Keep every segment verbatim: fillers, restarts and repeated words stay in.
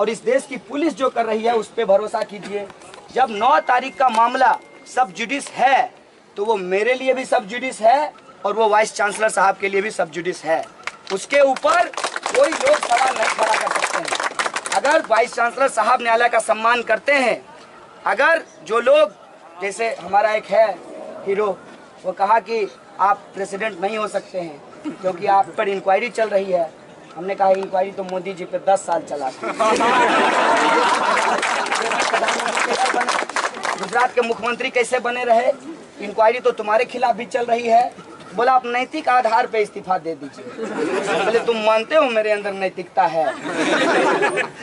और इस देश की पुलिस जो कर रही है उस पर भरोसा कीजिए। जब नौ तारीख का मामला सब जुडिस है तो वो मेरे लिए भी सब जुडिस है और वो वाइस चांसलर साहब के लिए भी सब जुडिस है। उसके ऊपर कोई लोग सवाल नहीं खड़ा कर सकते हैं। अगर वाइस चांसलर साहब न्यायालय का सम्मान करते हैं, अगर जो लोग जैसे हमारा एक है हीरो, वो कहा कि आप प्रेसिडेंट नहीं हो सकते हैं क्योंकि आप पर इंक्वायरी चल रही है। हमने कहा इंक्वायरी तो मोदी जी पे दस साल चला। गुजरात के मुख्यमंत्री कैसे बने रहे, इंक्वायरी तो तुम्हारे खिलाफ भी चल रही है। बोला आप नैतिक आधार पे इस्तीफा दे दीजिए। बोले तुम मानते हो मेरे अंदर नैतिकता है?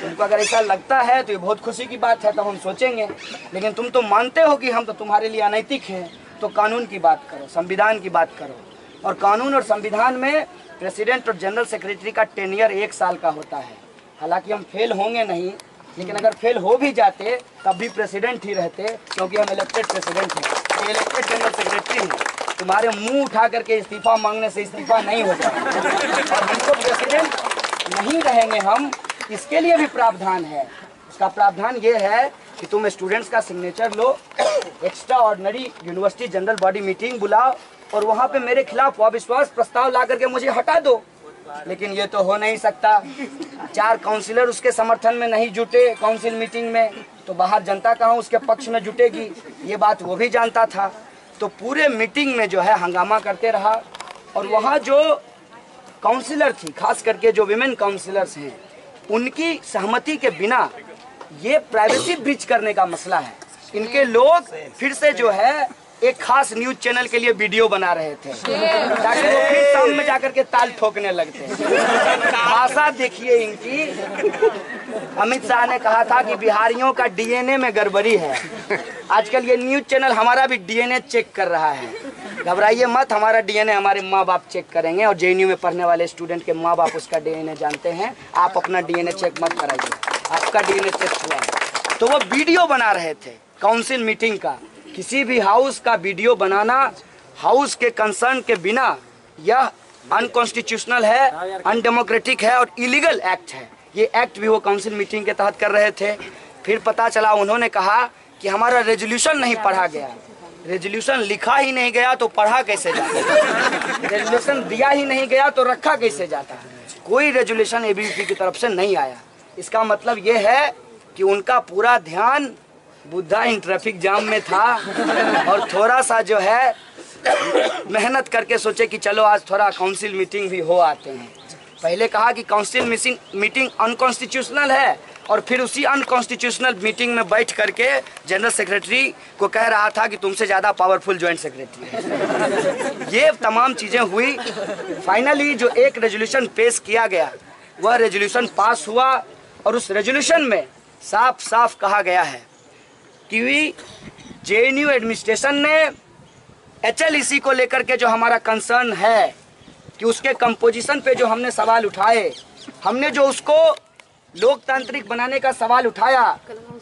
तुमको अगर ऐसा लगता है तो ये बहुत खुशी की बात है, तो हम सोचेंगे, लेकिन तुम तो मानते हो कि हम तो तुम्हारे लिए अनैतिक हैं, तो कानून की बात करो, संविधान की बात करो। और कानून और संविधान में प्रेसिडेंट और जनरल सेक्रेटरी का टेनियर एक साल का होता है। हालांकि हम फेल होंगे नहीं, लेकिन अगर फेल हो भी जाते तब भी प्रेसिडेंट ही रहते, क्योंकि हम इलेक्टेड प्रेसिडेंट हैं, इलेक्टेड जनरल सेक्रेटरी हैं। तुम्हारे मुंह उठा करके इस्तीफा मांगने से इस्तीफा नहीं होता। और हमको प्रेसिडेंट नहीं रहेंगे हम, इसके लिए भी प्रावधान है। उसका प्रावधान ये है कि तुम स्टूडेंट्स का सिग्नेचर लो, extraordinary university general body meeting बुलाओ और वहाँ पे मेरे खिलाफ अविश्वास प्रस्ताव ला करके मुझे हटा दो। लेकिन ये तो हो नहीं सकता। चार काउंसिलर उसके समर्थन में नहीं जुटे काउंसिल मीटिंग में, तो बाहर जनता कहाँ उसके पक्ष में जुटेगी, ये बात वो भी जानता था। तो पूरे मीटिंग में जो है हंगामा करते रहा। और वहाँ जो काउंसिलर थी, खास करके जो विमेन काउंसिलर्स हैं, उनकी सहमति के बिना ये प्राइवेसी ब्रीच करने का मसला है। इनके लोग फिर से जो है एक खास न्यूज चैनल के लिए वीडियो बना रहे थे ताकि वो फिर शाम में जाकर के ताल ठोकने लगते। भाषा देखिए इनकी। अमित शाह ने कहा था कि बिहारियों का डीएनए में गड़बड़ी है। आजकल ये न्यूज चैनल हमारा भी डीएनए चेक कर रहा है। घबराइए मत, हमारा डीएनए हमारे माँ बाप चेक करेंगे और जेएनयू में पढ़ने वाले स्टूडेंट के माँ बाप उसका डीएनए जानते हैं। आप अपना डीएनए चेक मत कराइए, आपका डीएनए चेक हुआ है। तो वो वीडियो बना रहे थे काउंसिल मीटिंग का। किसी भी हाउस का वीडियो बनाना हाउस के कंसर्न के बिना यह अनकॉन्स्टिट्यूशनल है, अनडेमोक्रेटिक है और इलीगल एक्ट है। ये एक्ट भी वो काउंसिल मीटिंग के तहत कर रहे थे। फिर पता चला उन्होंने कहा कि हमारा रेजोल्यूशन नहीं पढ़ा गया। रेजोल्यूशन लिखा ही नहीं गया तो पढ़ा कैसे जाता? रेजोल्यूशन दिया ही नहीं गया तो रखा कैसे जाता? कोई रेजोल्यूशन एबीवीपी की तरफ से नहीं आया। इसका मतलब ये है कि उनका पूरा ध्यान बुद्धा इन ट्रैफिक जाम में था और थोड़ा सा जो है मेहनत करके सोचे कि चलो आज थोड़ा काउंसिल मीटिंग भी हो आते हैं। पहले कहा कि काउंसिल मीटिंग अनकॉन्स्टिट्यूशनल है और फिर उसी अनकॉन्स्टिट्यूशनल मीटिंग में बैठ करके जनरल सेक्रेटरी को कह रहा था कि तुमसे ज़्यादा पावरफुल ज्वाइंट सेक्रेटरी। ये तमाम चीज़ें हुई। फाइनली जो एक रेजोल्यूशन पेश किया गया वह रेजोल्यूशन पास हुआ और उस रेजोल्यूशन में साफ साफ कहा गया है कि जेएनयू एडमिनिस्ट्रेशन ने एचएलईसी को लेकर के जो हमारा कंसर्न है कि उसके कंपोजिशन पे जो हमने सवाल उठाए, हमने जो उसको लोकतांत्रिक बनाने का सवाल उठाया,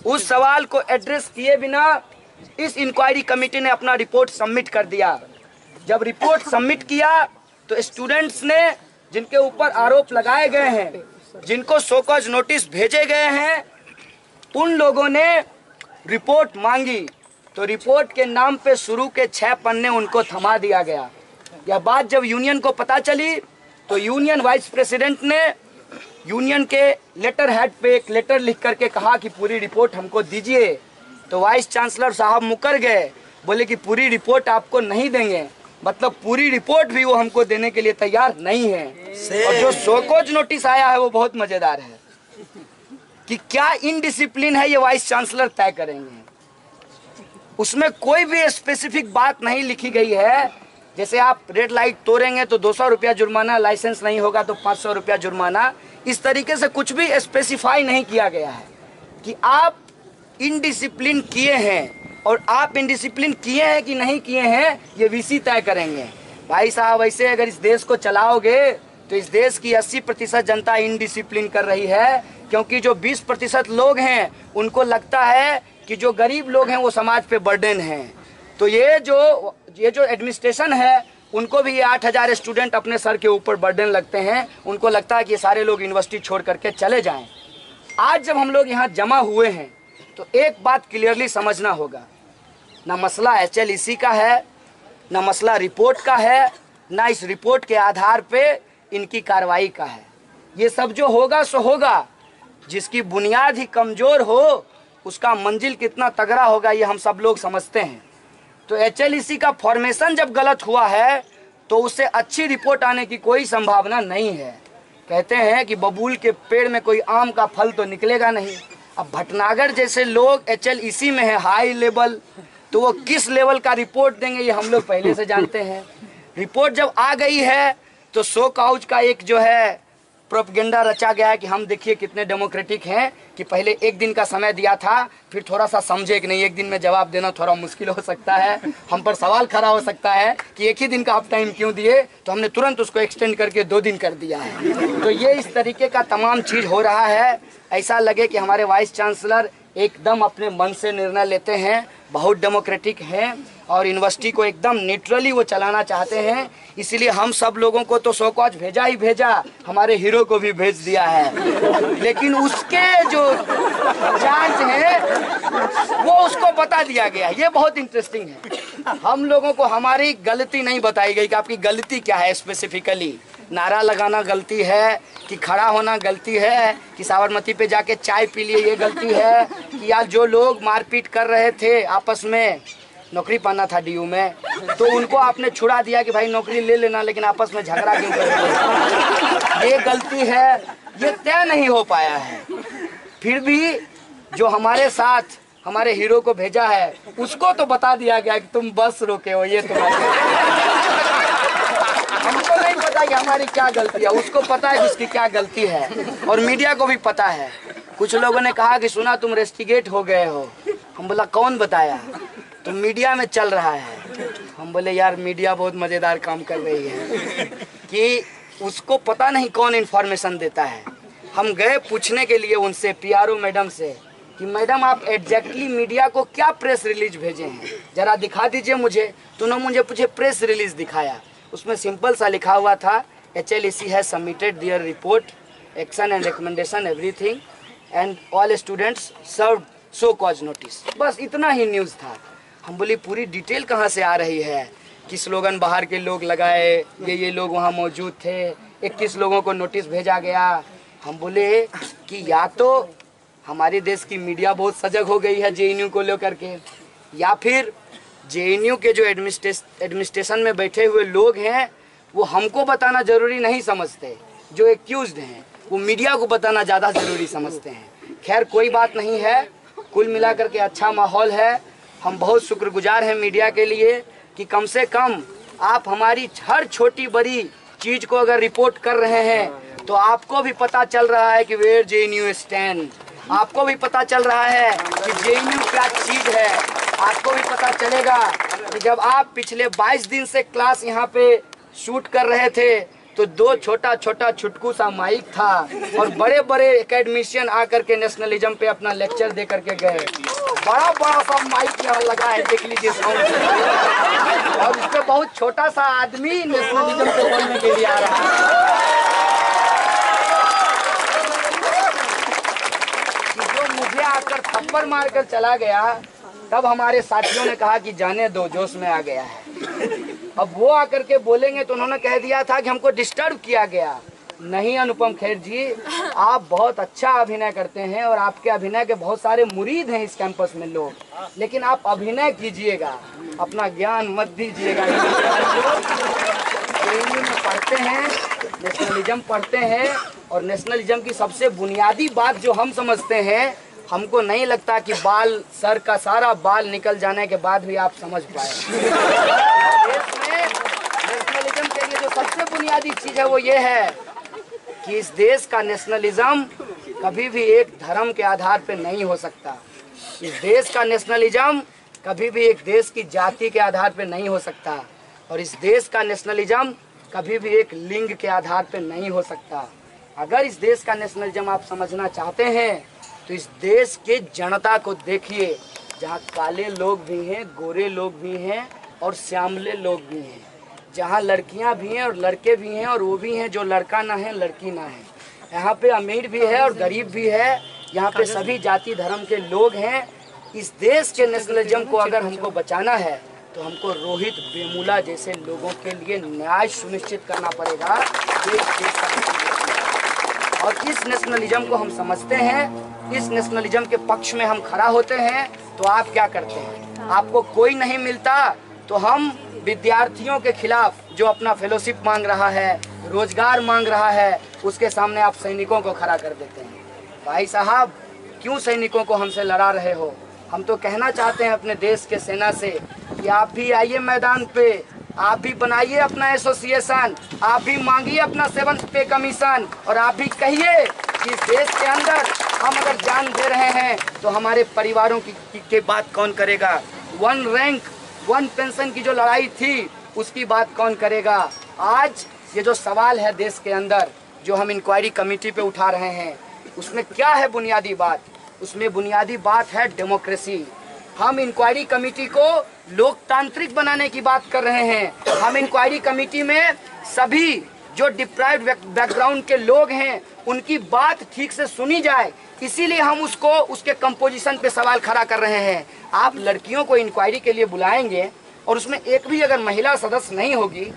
उस सवाल को एड्रेस किए बिना इस इंक्वायरी कमेटी ने अपना रिपोर्ट सबमिट कर दिया। जब रिपोर्ट सबमिट किया तो स्टूडेंट्स ने जिनके ऊपर आरोप लगाए गए हैं, जिनको शो कॉज नोटिस भेजे गए हैं, उन लोगों ने रिपोर्ट मांगी तो रिपोर्ट के नाम पे शुरू के छह पन्ने उनको थमा दिया गया। यह बात जब यूनियन को पता चली तो यूनियन वाइस प्रेसिडेंट ने यूनियन के लेटर हेड पे एक लेटर लिख करके कहा कि पूरी रिपोर्ट हमको दीजिए। तो वाइस चांसलर साहब मुकर गए, बोले कि पूरी रिपोर्ट आपको नहीं देंगे। मतलब पूरी रिपोर्ट भी वो हमको देने के लिए तैयार नहीं है। और जो शोकॉज नोटिस आया है वो बहुत मज़ेदार है कि क्या इनडिसिप्लिन है ये वाइस चांसलर तय करेंगे। उसमें कोई भी स्पेसिफिक बात नहीं लिखी गई है। जैसे आप रेड लाइट तोड़ेंगे तो दो सौ रुपया जुर्माना, लाइसेंस नहीं होगा तो पाँच सौ रुपया जुर्माना, इस तरीके से कुछ भी स्पेसिफाई नहीं किया गया है कि आप इनडिसिप्लिन किए हैं। और आप इनडिसिप्लिन किए हैं कि नहीं किए हैं ये वीसी तय करेंगे। भाई साहब, ऐसे अगर इस देश को चलाओगे तो इस देश की अस्सी प्रतिशत जनता इनडिसिप्लिन कर रही है, क्योंकि जो बीस प्रतिशत लोग हैं उनको लगता है कि जो गरीब लोग हैं वो समाज पे बर्डन हैं। तो ये जो ये जो एडमिनिस्ट्रेशन है उनको भी ये आठ हज़ार स्टूडेंट अपने सर के ऊपर बर्डन लगते हैं। उनको लगता है कि ये सारे लोग यूनिवर्सिटी छोड़ करके चले जाएं। आज जब हम लोग यहाँ जमा हुए हैं तो एक बात क्लियरली समझना होगा, ना मसला एच एल ई सी का है, ना मसला रिपोर्ट का है, ना इस रिपोर्ट के आधार पे इनकी कार्रवाई का है। ये सब जो होगा सो होगा। जिसकी बुनियाद ही कमज़ोर हो उसका मंजिल कितना तगड़ा होगा ये हम सब लोग समझते हैं। तो एच एल ई सी का फॉर्मेशन जब गलत हुआ है तो उससे अच्छी रिपोर्ट आने की कोई संभावना नहीं है। कहते हैं कि बबूल के पेड़ में कोई आम का फल तो निकलेगा नहीं। अब भटनागर जैसे लोग एच एल ई सी में है हाई लेवल, तो वो किस लेवल का रिपोर्ट देंगे ये हम लोग पहले से जानते हैं। रिपोर्ट जब आ गई है तो सो काउज का एक जो है प्रोपगेंडा रचा गया है कि हम देखिए कितने डेमोक्रेटिक हैं, कि पहले एक दिन का समय दिया था, फिर थोड़ा सा समझे कि नहीं एक दिन में जवाब देना थोड़ा मुश्किल हो सकता है, हम पर सवाल खड़ा हो सकता है कि एक ही दिन का आप टाइम क्यों दिए, तो हमने तुरंत उसको एक्सटेंड करके दो दिन कर दिया है। तो ये इस तरीके का तमाम चीज़ हो रहा है। ऐसा लगे कि हमारे वाइस चांसलर एकदम अपने मन से निर्णय लेते हैं, बहुत डेमोक्रेटिक हैं और यूनिवर्सिटी को एकदम न्यूट्रली वो चलाना चाहते हैं। इसलिए हम सब लोगों को तो सो कॉज भेजा ही भेजा, हमारे हीरो को भी भेज दिया है, लेकिन उसके जो चांस है वो उसको बता दिया गया। ये बहुत इंटरेस्टिंग है। हम लोगों को हमारी गलती नहीं बताई गई कि आपकी गलती क्या है स्पेसिफिकली। नारा लगाना गलती है, कि खड़ा होना गलती है, कि साबरमती पे जाके चाय पी लिए ये गलती है, कि यार जो लोग मारपीट कर रहे थे आपस में, नौकरी पाना था डी यू में तो उनको आपने छुड़ा दिया कि भाई नौकरी ले लेना, लेकिन आपस में झगड़ा क्यों कर रहे हो, ये गलती है। ये तय नहीं हो पाया है। फिर भी जो हमारे साथ हमारे हीरो को भेजा है उसको तो बता दिया गया कि तुम बस रोके हो, ये तुम्हारे हमको नहीं पता कि हमारी क्या गलती है, उसको पता है जिसकी क्या गलती है। और मीडिया को भी पता है। कुछ लोगों ने कहा कि सुना तुम रेस्टिगेट हो गए हो, हम बोला कौन बताया, तो मीडिया में चल रहा है। हम बोले यार मीडिया बहुत मज़ेदार काम कर रही है कि उसको पता नहीं कौन इन्फॉर्मेशन देता है। हम गए पूछने के लिए उनसे, पी आर ओ मैडम से कि मैडम आप एग्जैक्टली मीडिया को क्या प्रेस रिलीज भेजे हैं, जरा दिखा दीजिए मुझे। तो उन्होंने मुझे पूछे प्रेस रिलीज दिखाया, उसमें सिंपल सा लिखा हुआ था H L E C has submitted their report action and recommendation everything and all students served show cause notice. बस इतना ही न्यूज़ था। हम बोले पूरी डिटेल कहाँ से आ रही है कि स्लोगन बाहर के लोग लगाए, ये ये लोग वहाँ मौजूद थे, इक्कीस लोगों को नोटिस भेजा गया। हम बोले कि या तो हमारे देश की मीडिया बहुत सजग हो गई है जे एन यू को लेकर के, या फिर जे एन यू के जो एडमिनिस्ट्रेशन में बैठे हुए लोग हैं वो हमको बताना ज़रूरी नहीं समझते, जो एक्यूज्ड हैं वो मीडिया को बताना ज़्यादा ज़रूरी समझते हैं। खैर कोई बात नहीं है, कुल मिलाकर के अच्छा माहौल है। हम बहुत शुक्रगुजार हैं मीडिया के लिए कि कम से कम आप हमारी हर छोटी बड़ी चीज़ को अगर रिपोर्ट कर रहे हैं तो आपको भी पता चल रहा है कि where J N U stand, आपको भी पता चल रहा है कि जे एन यू क्या चीज़ है। आपको भी पता चलेगा कि जब आप पिछले बाईस दिन से क्लास यहाँ पे शूट कर रहे थे तो दो छोटा छोटा छुटकू सा माइक था और बड़े बड़े एकेडमिशियन आकर के नेशनलिज्म पे अपना लेक्चर दे करके गए। बड़ा बड़ा सा माइक यहाँ लगा है, देख लीजिए साउंड, और उसपे बहुत छोटा सा आदमी नेशनलिज्म पे बोलने के लिए आ रहा है। जो मुझे आकर थप्पड़ मार कर चला गया, तब हमारे साथियों ने कहा कि जाने दो, जोश में आ गया है। अब वो आकर के बोलेंगे तो उन्होंने कह दिया था कि हमको डिस्टर्ब किया गया। नहीं अनुपम खेर जी, आप बहुत अच्छा अभिनय करते हैं और आपके अभिनय के बहुत सारे मुरीद हैं इस कैंपस में लोग, लेकिन आप अभिनय कीजिएगा, अपना ज्ञान मत दीजिएगा। में पढ़ते हैं, नेशनलिज्म पढ़ते हैं, और नेशनलिज्म की सबसे बुनियादी बात जो हम समझते हैं, हमको नहीं लगता कि बाल सर का सारा बाल निकल जाने के बाद भी आप समझ पाए। देश में नेशनलिज्म के लिए जो सबसे बुनियादी चीज़ है वो ये है कि इस देश का नेशनलिज्म कभी भी एक धर्म के आधार पे नहीं हो सकता। इस देश का नेशनलिज्म कभी भी एक देश की जाति के आधार पे नहीं हो सकता, और इस देश का नेशनलिज्म कभी भी एक लिंग के आधार पे नहीं हो सकता। अगर इस देश का नेशनलिज्म आप समझना चाहते हैं तो इस देश के जनता को देखिए, जहाँ काले लोग भी हैं, गोरे लोग भी हैं और श्यामले लोग भी हैं, जहाँ लड़कियाँ भी हैं और लड़के भी हैं, और वो भी हैं जो लड़का ना है लड़की ना है, यहाँ पे अमीर भी है और गरीब भी है, यहाँ पे सभी जाति धर्म के लोग हैं। इस देश के नेशनलिज्म को अगर हमको बचाना है तो हमको रोहित वेमुला जैसे लोगों के लिए न्याय सुनिश्चित करना पड़ेगा। और इस नेशनलिज्म को हम समझते हैं, इस नेशनलिज्म के पक्ष में हम खड़ा होते हैं। तो आप क्या करते हैं? आपको कोई नहीं मिलता तो हम विद्यार्थियों के खिलाफ जो अपना फेलोशिप मांग रहा है, रोजगार मांग रहा है, उसके सामने आप सैनिकों को खड़ा कर देते हैं। भाई साहब, क्यों सैनिकों को हमसे लड़ा रहे हो? हम तो कहना चाहते हैं अपने देश के सेना से कि आप भी आइए मैदान पे, आप भी बनाइए अपना एसोसिएशन, आप भी मांगिए अपना सेवंथ पे कमीशन, और आप भी कहिए कि इस देश के अंदर हम अगर जान दे रहे हैं तो हमारे परिवारों की, की, की बात कौन करेगा? वन रैंक वन पेंशन की जो लड़ाई थी उसकी बात कौन करेगा? आज ये जो सवाल है देश के अंदर, जो हम इंक्वायरी कमेटी पे उठा रहे हैं, उसमें क्या है बुनियादी बात? उसमें बुनियादी बात है डेमोक्रेसी। हम इंक्वायरी कमेटी को लोकतांत्रिक बनाने की बात कर रहे हैं। हम इंक्वायरी कमेटी में सभी जो डिप्राइव्ड बैकग्राउंड के लोग हैं उनकी बात ठीक से सुनी जाए, इसीलिए हम उसको उसके कंपोजिशन पे सवाल खड़ा कर रहे हैं। आप लड़कियों को इंक्वायरी के लिए बुलाएंगे और उसमें एक भी अगर महिला सदस्य नहीं होगी,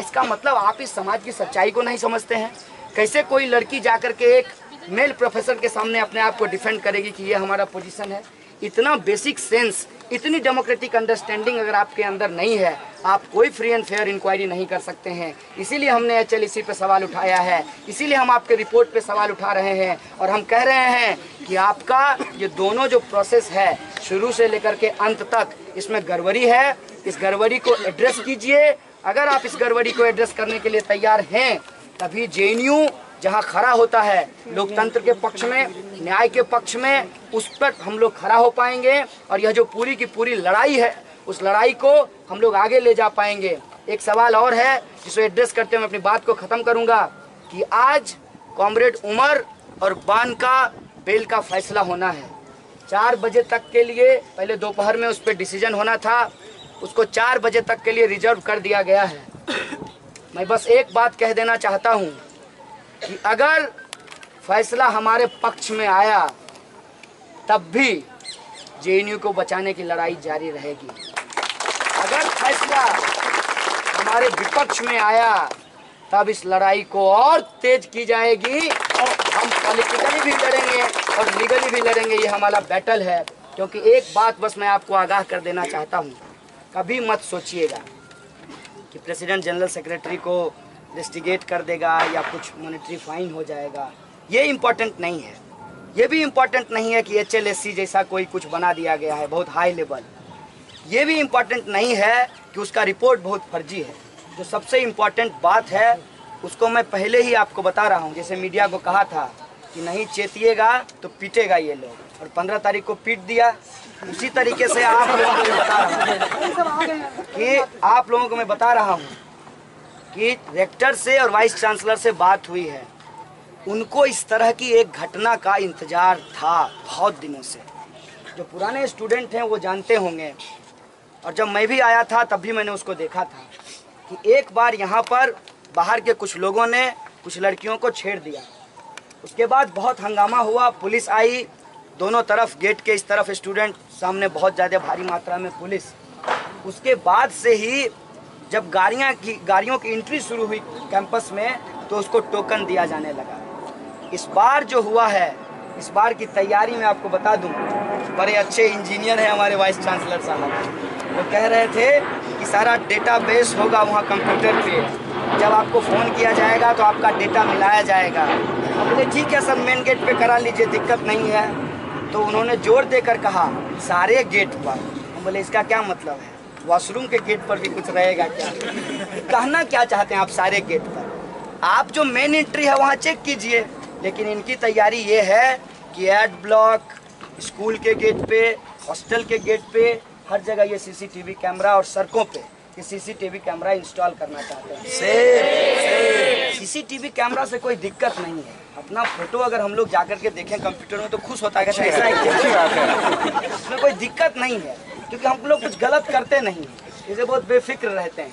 इसका मतलब आप इस समाज की सच्चाई को नहीं समझते हैं। कैसे कोई लड़की जाकर के एक मेल प्रोफेसर के सामने अपने आप को डिफेंड करेगी कि ये हमारा पोजीशन है? इतना बेसिक सेंस, इतनी डेमोक्रेटिक अंडरस्टैंडिंग अगर आपके अंदर नहीं है, आप कोई फ्री एंड फेयर इंक्वायरी नहीं कर सकते हैं। इसीलिए हमने एच एल ई सी पे सवाल उठाया है, इसीलिए हम आपके रिपोर्ट पे सवाल उठा रहे हैं। और हम कह रहे हैं कि आपका ये दोनों जो प्रोसेस है, शुरू से लेकर के अंत तक, इसमें गड़बड़ी है। इस गड़बड़ी को एड्रेस कीजिए। अगर आप इस गड़बड़ी को एड्रेस करने के लिए तैयार हैं तभी जे एन यू जहाँ खड़ा होता है लोकतंत्र के पक्ष में, न्याय के पक्ष में, उस पर हम लोग खड़ा हो पाएंगे। और यह जो पूरी की पूरी लड़ाई है, उस लड़ाई को हम लोग आगे ले जा पाएंगे। एक सवाल और है जिसको एड्रेस करते हुए अपनी बात को ख़त्म करूंगा कि आज कॉमरेड उमर और बान का बेल का फैसला होना है। चार बजे तक के लिए, पहले दोपहर में उस पर डिसीजन होना था, उसको चार बजे तक के लिए रिजर्व कर दिया गया है। मैं बस एक बात कह देना चाहता हूँ कि अगर फैसला हमारे पक्ष में आया तब भी जे एन यू को बचाने की लड़ाई जारी रहेगी। अगर फैसला हमारे विपक्ष में आया तब इस लड़ाई को और तेज की जाएगी। और हम पॉलिटिकली भी लड़ेंगे और लीगली भी लड़ेंगे, ये हमारा बैटल है। क्योंकि एक बात बस मैं आपको आगाह कर देना चाहता हूँ, कभी मत सोचिएगा कि प्रेसिडेंट जनरल सेक्रेटरी को इन्वेस्टिगेट कर देगा या कुछ मॉनेटरी फाइन हो जाएगा। ये इम्पोर्टेंट नहीं है। ये भी इम्पोर्टेंट नहीं है कि एच एल एस सी जैसा कोई कुछ बना दिया गया है बहुत हाई लेवल। ये भी इम्पोर्टेंट नहीं है कि उसका रिपोर्ट बहुत फर्जी है। जो सबसे इम्पोर्टेंट बात है उसको मैं पहले ही आपको बता रहा हूँ। जैसे मीडिया को कहा था कि नहीं चेतिएगा तो पीटेगा ये लोग, और पंद्रह तारीख को पीट दिया। उसी तरीके से आप लोगों को बता रहा हूँ कि आप लोगों को मैं बता रहा हूँ कि रेक्टर से और वाइस चांसलर से बात हुई है। उनको इस तरह की एक घटना का इंतजार था बहुत दिनों से। जो पुराने स्टूडेंट हैं वो जानते होंगे, और जब मैं भी आया था तब भी मैंने उसको देखा था कि एक बार यहाँ पर बाहर के कुछ लोगों ने कुछ लड़कियों को छेड़ दिया। उसके बाद बहुत हंगामा हुआ, पुलिस आई, दोनों तरफ गेट के इस तरफ स्टूडेंट, सामने बहुत ज़्यादा भारी मात्रा में पुलिस। उसके बाद से ही जब गाड़ियाँ की गाड़ियों की एंट्री शुरू हुई कैंपस में तो उसको टोकन दिया जाने लगा। इस बार जो हुआ है, इस बार की तैयारी में आपको बता दूं, बड़े अच्छे इंजीनियर हैं हमारे वाइस चांसलर साहब। वो कह रहे थे कि सारा डेटाबेस होगा वहाँ कंप्यूटर पे, जब आपको फ़ोन किया जाएगा तो आपका डेटा मिलाया जाएगा। बोले ठीक है सर, मेन गेट पर करा लीजिए, दिक्कत नहीं है। तो उन्होंने जोर देकर कहा सारे गेट पर। हम बोले इसका क्या मतलब है? वॉशरूम के गेट पर भी कुछ रहेगा क्या? कहना क्या चाहते हैं आप? सारे गेट पर आप जो मेन एंट्री है वहाँ चेक कीजिए, लेकिन इनकी तैयारी ये है कि एड ब्लॉक, स्कूल के गेट पे, हॉस्टल के गेट पे, हर जगह ये C C T V camera, और सड़कों पे ये C C T V camera install करना चाहते हैं। Safe C C T V camera से कोई दिक्कत नहीं है। अपना फोटो अगर हम लोग जाकर के देखें कंप्यूटर में तो खुश होता है, इसमें कोई दिक्कत नहीं है, क्योंकि हम लोग कुछ गलत करते नहीं, इसे बहुत बेफिक्र रहते हैं।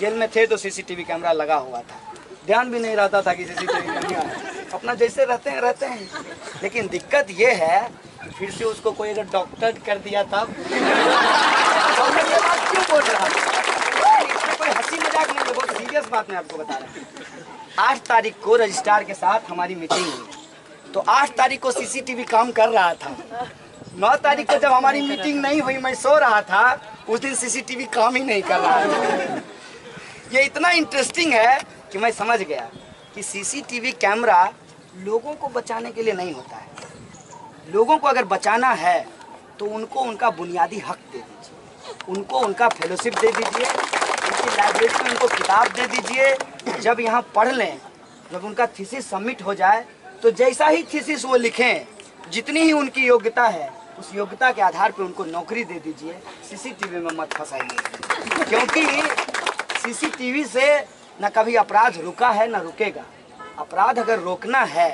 जेल में थे तो C C T V camera लगा हुआ था, ध्यान भी नहीं रहता था कि C C T V camera है। अपना जैसे रहते हैं रहते हैं लेकिन दिक्कत ये है फिर से उसको कोई अगर डॉक्टर कर दिया तब डॉक्टर ये बात क्यों बोल रहा है, इसमें कोई हंसी मजाक नहीं है, बहुत सीरियस बात मैं आपको बता रहा हूँ। आठ तारीख को रजिस्ट्रार के साथ हमारी मीटिंग हुई तो आठ तारीख को सीसीटीवी काम कर रहा था, नौ तारीख को जब हमारी मीटिंग नहीं हुई मैं सो रहा था, उस दिन सीसीटीवी काम ही नहीं कर रहा था। ये इतना इंटरेस्टिंग है कि मैं समझ गया कि सीसीटीवी कैमरा लोगों को बचाने के लिए नहीं होता है, लोगों को अगर बचाना है तो उनको उनका बुनियादी हक दे दीजिए, उनको उनका फेलोशिप दे दीजिए, उनकी लाइब्रेरी में उनको किताब दे दीजिए, जब यहाँ पढ़ लें, जब उनका थीसिस सबमिट हो जाए तो जैसा ही थीसिस वो लिखें जितनी ही उनकी योग्यता है उस योग्यता के आधार पर उनको नौकरी दे दीजिए, सीसीटीवी में मत फंसाइए, क्योंकि सीसीटीवी से ना कभी अपराध रुका है ना रुकेगा। अपराध अगर रोकना है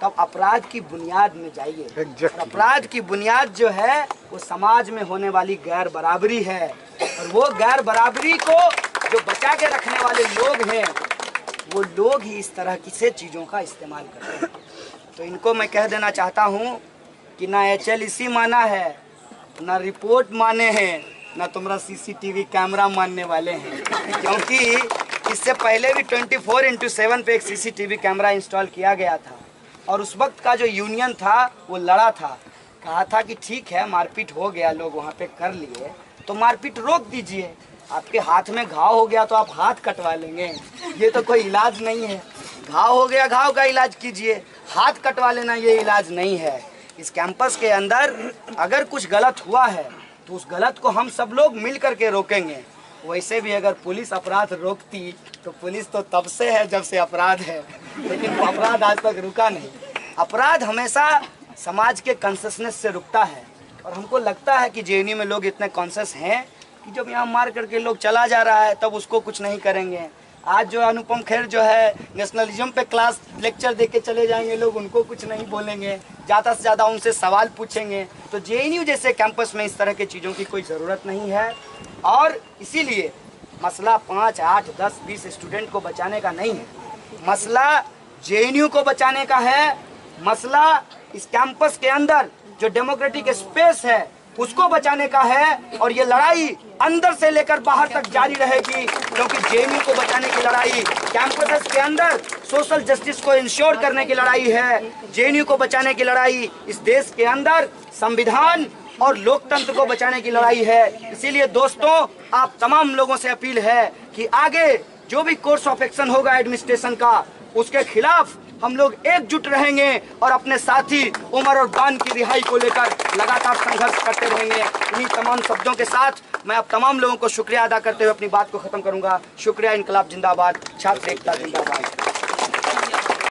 तब अपराध की बुनियाद में जाइए। exactly. अपराध की बुनियाद जो है वो समाज में होने वाली गैर बराबरी है और वो गैर बराबरी को जो बचा के रखने वाले लोग हैं वो लोग ही इस तरह की से चीज़ों का इस्तेमाल करते हैं। तो इनको मैं कह देना चाहता हूँ कि ना एच एल ई सी माना है, ना रिपोर्ट माने हैं, ना तुम्हारा सीसीटीवी कैमरा मानने वाले हैं, क्योंकि इससे पहले भी चौबीस इंटू सात पे एक सीसीटीवी कैमरा इंस्टॉल किया गया था और उस वक्त का जो यूनियन था वो लड़ा था, कहा था कि ठीक है मारपीट हो गया, लोग वहाँ पे कर लिए तो मारपीट रोक दीजिए, आपके हाथ में घाव हो गया तो आप हाथ कटवा लेंगे, ये तो कोई इलाज नहीं है, घाव हो गया घाव का इलाज कीजिए, हाथ कटवा लेना ये इलाज नहीं है। इस कैंपस के अंदर अगर कुछ गलत हुआ है तो उस गलत को हम सब लोग मिल करके रोकेंगे। वैसे भी अगर पुलिस अपराध रोकती तो पुलिस तो तब से है जब से अपराध है, लेकिन वो अपराध आज तक रुका नहीं। अपराध हमेशा समाज के कॉन्शसनेस से रुकता है और हमको लगता है कि जेएनयू में लोग इतने कॉन्शस हैं कि जब यहाँ मार करके लोग चला जा रहा है तब उसको कुछ नहीं करेंगे। आज जो अनुपम खेर जो है नेशनलिज्म पे क्लास लेक्चर दे के चले जाएंगे, लोग उनको कुछ नहीं बोलेंगे, ज़्यादा से ज़्यादा उनसे सवाल पूछेंगे। तो जेएनयू जैसे कैंपस में इस तरह के चीज़ों की कोई ज़रूरत नहीं है और इसीलिए मसला पाँच आठ दस बीस स्टूडेंट को बचाने का नहीं है, मसला जेएनयू को बचाने का है, मसला इस कैंपस के अंदर जो डेमोक्रेटिक स्पेस है उसको बचाने का है और ये लड़ाई अंदर से लेकर बाहर तक जारी रहेगी, क्योंकि जेएनयू को बचाने की लड़ाई, कैंपस के अंदर सोशल जस्टिस को इंश्योर करने की लड़ाई है, जेएनयू को बचाने की लड़ाई इस देश के अंदर संविधान और लोकतंत्र को बचाने की लड़ाई है। इसीलिए दोस्तों आप तमाम लोगों से अपील है कि आगे जो भी कोर्स ऑफ एक्शन होगा एडमिनिस्ट्रेशन का उसके खिलाफ हम लोग एकजुट रहेंगे और अपने साथी उमर और बान की रिहाई को लेकर लगातार संघर्ष करते रहेंगे। इन्हीं तमाम शब्दों के साथ मैं आप तमाम लोगों को शुक्रिया अदा करते हुए अपनी बात को खत्म करूंगा। शुक्रिया। इनकलाब जिंदाबाद, छात्र एकता जिंदाबाद।